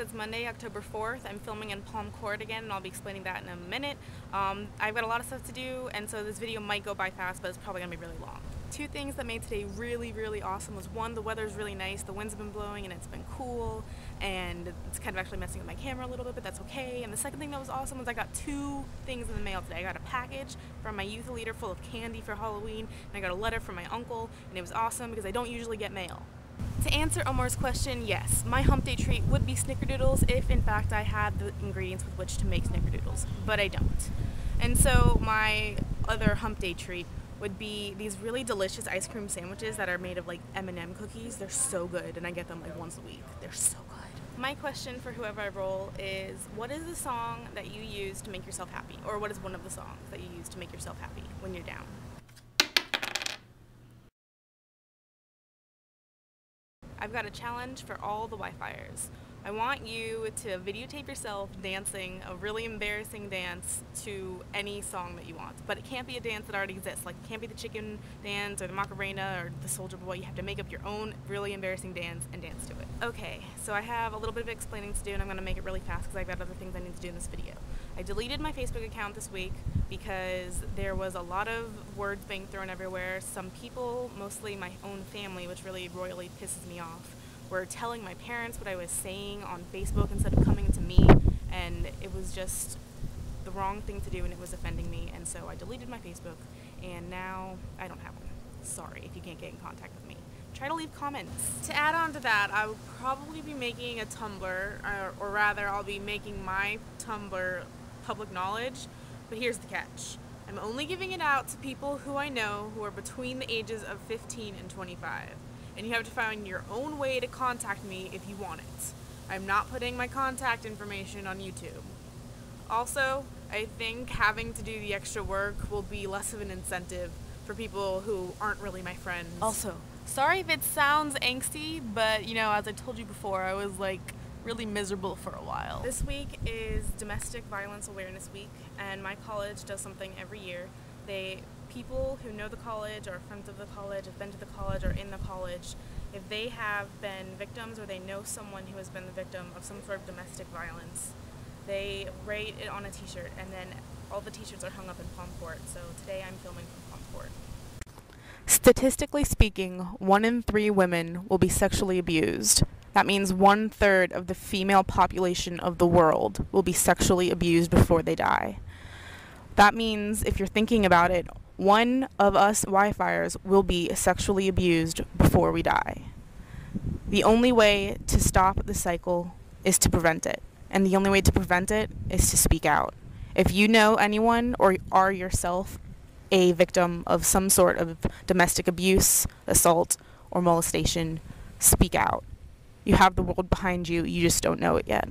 It's Monday, October 4th. I'm filming in Palm Court again, and I'll be explaining that in a minute. I've got a lot of stuff to do, and so this video might go by fast, but it's probably gonna be really long. Two things that made today really, really awesome was, one, the weather's really nice. The wind's been blowing and it's been cool, and it's kind of actually messing with my camera a little bit, but that's okay. And the second thing that was awesome was I got two things in the mail today. I got a package from my youth leader full of candy for Halloween, and I got a letter from my uncle, and it was awesome because I don't usually get mail. To answer Omar's question, yes, my hump day treat would be Snickerdoodles if, in fact, I had the ingredients with which to make Snickerdoodles, but I don't. And so my other hump day treat would be these really delicious ice cream sandwiches that are made of like M&M cookies. They're so good, and I get them like once a week. They're so good. My question for whoever I roll is, what is the song that you use to make yourself happy? Or what is one of the songs that you use to make yourself happy when you're down? I've got a challenge for all the Wi-Fiers. I want you to videotape yourself dancing a really embarrassing dance to any song that you want. But it can't be a dance that already exists. Like, it can't be the chicken dance or the Macarena or the Soulja Boy. You have to make up your own really embarrassing dance and dance to it. Okay, so I have a little bit of explaining to do, and I'm gonna make it really fast because I've got other things I need to do in this video. I deleted my Facebook account this week because there was a lot of words being thrown everywhere. Some people, mostly my own family, which really royally pisses me off, were telling my parents what I was saying on Facebook instead of coming to me, and it was just the wrong thing to do, and it was offending me, and so I deleted my Facebook, and now I don't have one. Sorry if you can't get in contact with me. Try to leave comments. To add on to that, I will probably be making a Tumblr, or rather I'll be making my Tumblr public knowledge, but here's the catch. I'm only giving it out to people who I know who are between the ages of 15 and 25. And you have to find your own way to contact me if you want it. I'm not putting my contact information on YouTube. Also, I think having to do the extra work will be less of an incentive for people who aren't really my friends. Also, sorry if it sounds angsty, but you know, as I told you before, I was like really miserable for a while. This week is Domestic Violence Awareness Week, and my college does something every year. People who know the college, or are friends of the college, have been to the college, or in the college, if they have been victims or they know someone who has been the victim of some sort of domestic violence, they write it on a t-shirt, and then all the t-shirts are hung up in Palm Court. So today I'm filming from Palm Court. Statistically speaking, 1 in 3 women will be sexually abused. That means 1/3 of the female population of the world will be sexually abused before they die. That means, if you're thinking about it, one of us Wi-Fiers will be sexually abused before we die. The only way to stop the cycle is to prevent it. And the only way to prevent it is to speak out. If you know anyone or are yourself a victim of some sort of domestic abuse, assault, or molestation, speak out. You have the world behind you, you just don't know it yet.